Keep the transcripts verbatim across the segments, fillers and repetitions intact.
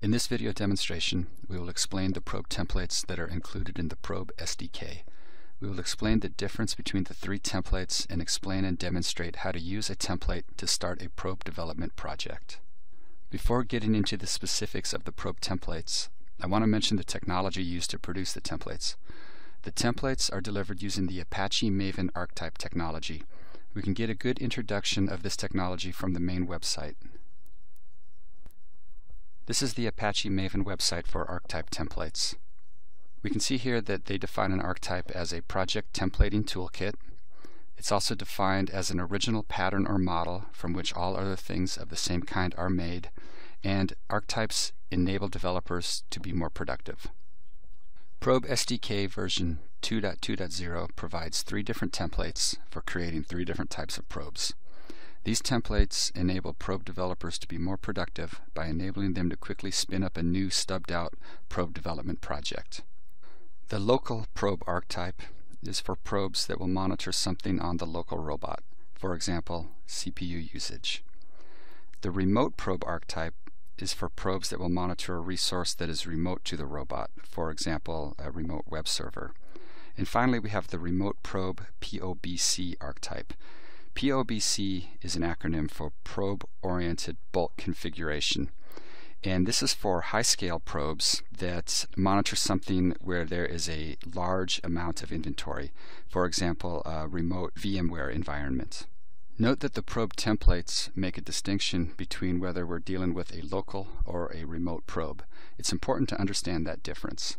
In this video demonstration, we will explain the probe templates that are included in the Probe S D K. We will explain the difference between the three templates and explain and demonstrate how to use a template to start a probe development project. Before getting into the specifics of the probe templates, I want to mention the technology used to produce the templates. The templates are delivered using the Apache Maven archetype technology. We can get a good introduction of this technology from the main website. This is the Apache Maven website for archetype templates. We can see here that they define an archetype as a project templating toolkit. It's also defined as an original pattern or model from which all other things of the same kind are made, and archetypes enable developers to be more productive. Probe S D K version two point two point zero provides three different templates for creating three different types of probes. These templates enable probe developers to be more productive by enabling them to quickly spin up a new stubbed-out probe development project. The local probe archetype is for probes that will monitor something on the local robot, for example, C P U usage. The remote probe archetype is for probes that will monitor a resource that is remote to the robot, for example, a remote web server. And finally, we have the remote probe P O B C archetype. P O B C is an acronym for Probe-Oriented Bulk Configuration, and this is for high-scale probes that monitor something where there is a large amount of inventory, for example, a remote VMware environment. Note that the probe templates make a distinction between whether we're dealing with a local or a remote probe. It's important to understand that difference.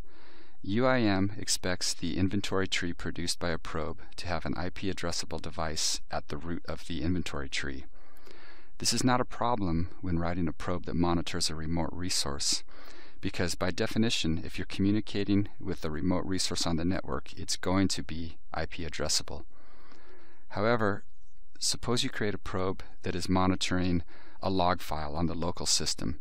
U I M expects the inventory tree produced by a probe to have an I P addressable device at the root of the inventory tree. This is not a problem when writing a probe that monitors a remote resource, because by definition, if you're communicating with the remote resource on the network, it's going to be I P addressable. However, suppose you create a probe that is monitoring a log file on the local system.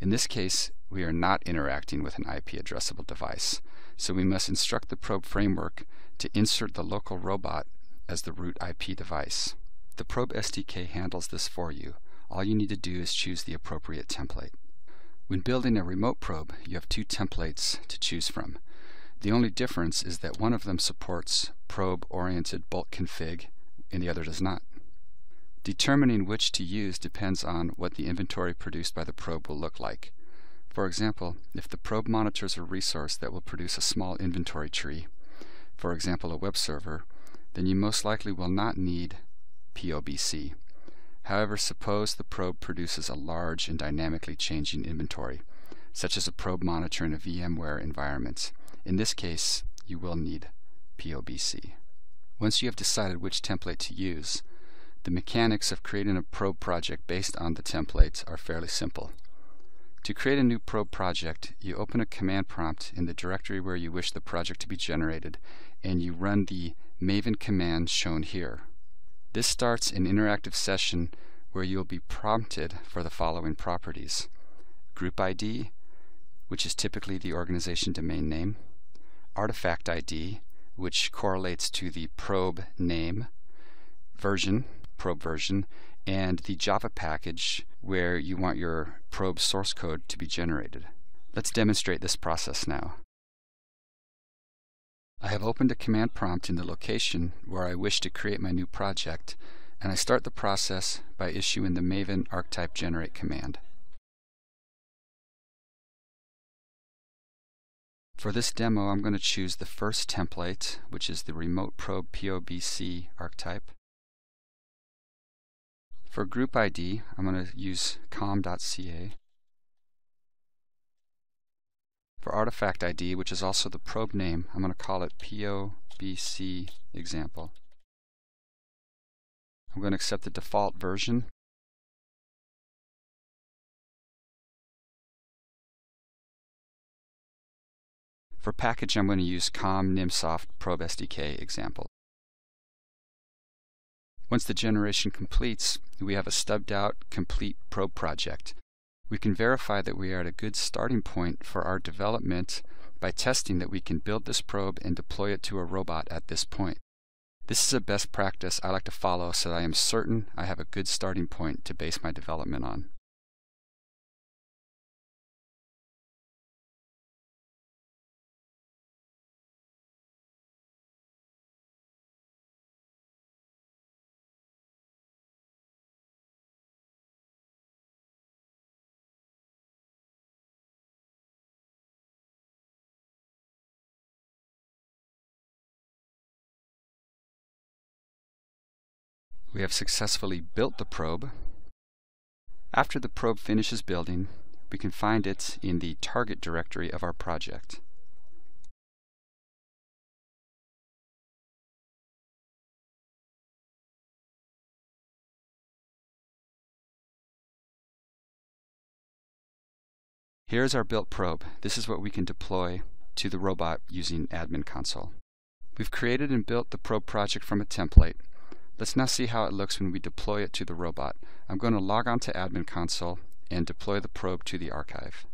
In this case, we are not interacting with an I P addressable device, so we must instruct the probe framework to insert the local robot as the root I P device. The Probe S D K handles this for you. All you need to do is choose the appropriate template. When building a remote probe, you have two templates to choose from. The only difference is that one of them supports probe-oriented bulk config and the other does not. Determining which to use depends on what the inventory produced by the probe will look like. For example, if the probe monitors a resource that will produce a small inventory tree, for example a web server, then you most likely will not need P O B C. However, suppose the probe produces a large and dynamically changing inventory, such as a probe monitoring a VMware environment. In this case, you will need P O B C. Once you have decided which template to use, the mechanics of creating a probe project based on the templates are fairly simple. To create a new probe project, you open a command prompt in the directory where you wish the project to be generated, and you run the Maven command shown here. This starts an interactive session where you'll be prompted for the following properties: Group I D, which is typically the organization domain name, Artifact I D, which correlates to the probe name, version, probe version, and the Java package where you want your probe source code to be generated. Let's demonstrate this process now. I have opened a command prompt in the location where I wish to create my new project, and I start the process by issuing the Maven archetype generate command. For this demo, I'm going to choose the first template, which is the remote probe P O B C archetype. For group I D, I'm going to use com.ca. For artifact I D, which is also the probe name, I'm going to call it P O B C example. I'm going to accept the default version. For package, I'm going to use com nimsoft probe S D K example. Once the generation completes, we have a stubbed out, complete probe project. We can verify that we are at a good starting point for our development by testing that we can build this probe and deploy it to a robot at this point. This is a best practice I like to follow so that I am certain I have a good starting point to base my development on. We have successfully built the probe. After the probe finishes building, we can find it in the target directory of our project. Here is our built probe. This is what we can deploy to the robot using Admin Console. We've created and built the probe project from a template. Let's now see how it looks when we deploy it to the robot. I'm going to log on to Admin Console and deploy the probe to the archive.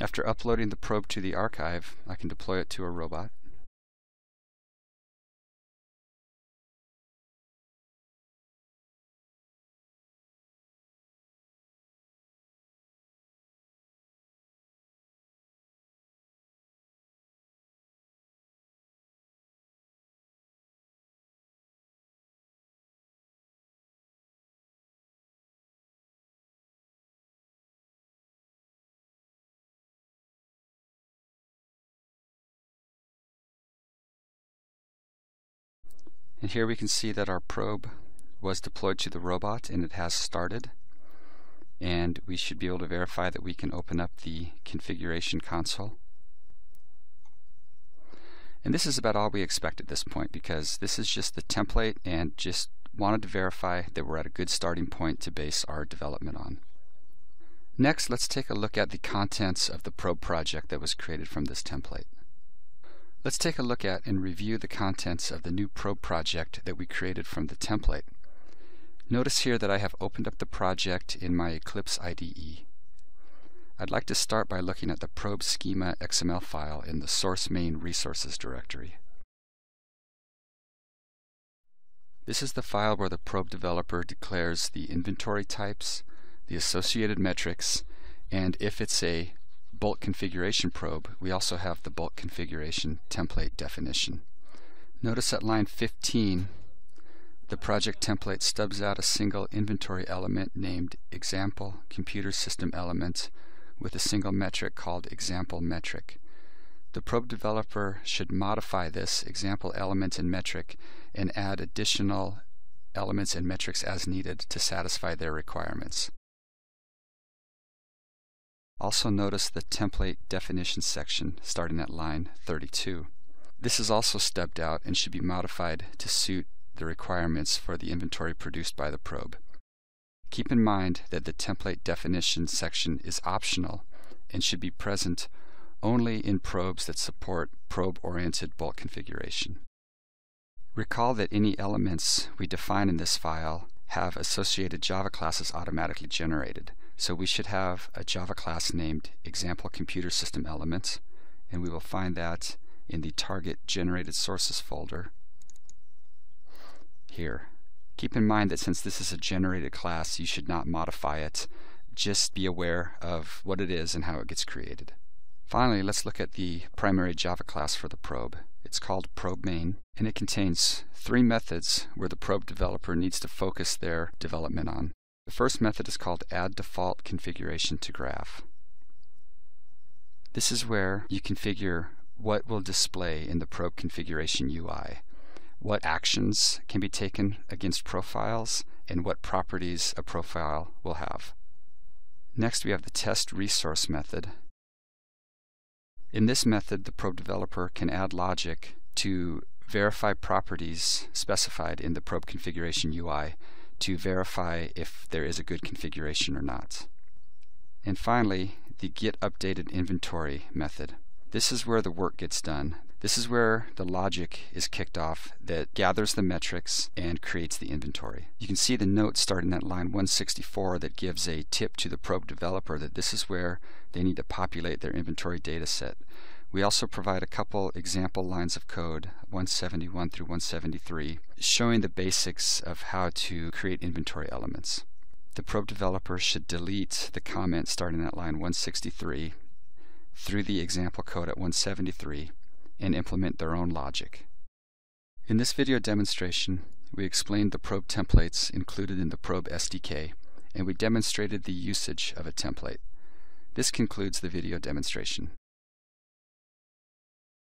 After uploading the probe to the archive, I can deploy it to a robot. And here we can see that our probe was deployed to the robot and it has started. And we should be able to verify that we can open up the configuration console. And this is about all we expect at this point, because this is just the template and just wanted to verify that we're at a good starting point to base our development on. Next, let's take a look at the contents of the probe project that was created from this template. Let's take a look at and review the contents of the new probe project that we created from the template. Notice here that I have opened up the project in my Eclipse I D E. I'd like to start by looking at the probe schema X M L file in the source main resources directory. This is the file where the probe developer declares the inventory types, the associated metrics, and if it's a bulk configuration probe, we also have the bulk configuration template definition. Notice at line fifteen, the project template stubs out a single inventory element named example computer system element with a single metric called example metric. The probe developer should modify this example element and metric and add additional elements and metrics as needed to satisfy their requirements. Also notice the template definition section starting at line thirty-two. This is also stubbed out and should be modified to suit the requirements for the inventory produced by the probe. Keep in mind that the template definition section is optional and should be present only in probes that support probe-oriented bulk configuration. Recall that any elements we define in this file have associated Java classes automatically generated. So we should have a Java class named example computer system element, and we will find that in the target generated sources folder here. Keep in mind that since this is a generated class, you should not modify it. Just be aware of what it is and how it gets created. Finally, let's look at the primary Java class for the probe. It's called probe main, and it contains three methods where the probe developer needs to focus their development on. The first method is called add default configuration to graph. This is where you configure what will display in the probe configuration U I, what actions can be taken against profiles, and what properties a profile will have. Next, we have the test resource method. In this method, the probe developer can add logic to verify properties specified in the probe configuration U I to verify if there is a good configuration or not. And finally, the get updated inventory method. This is where the work gets done. This is where the logic is kicked off that gathers the metrics and creates the inventory. You can see the note starting at line one sixty-four that gives a tip to the probe developer that this is where they need to populate their inventory data set. We also provide a couple example lines of code, one seventy-one through one seventy-three, showing the basics of how to create inventory elements. The probe developer should delete the comment starting at line one sixty-three through the example code at one seventy-three and implement their own logic. In this video demonstration, we explained the probe templates included in the Probe S D K, and we demonstrated the usage of a template. This concludes the video demonstration.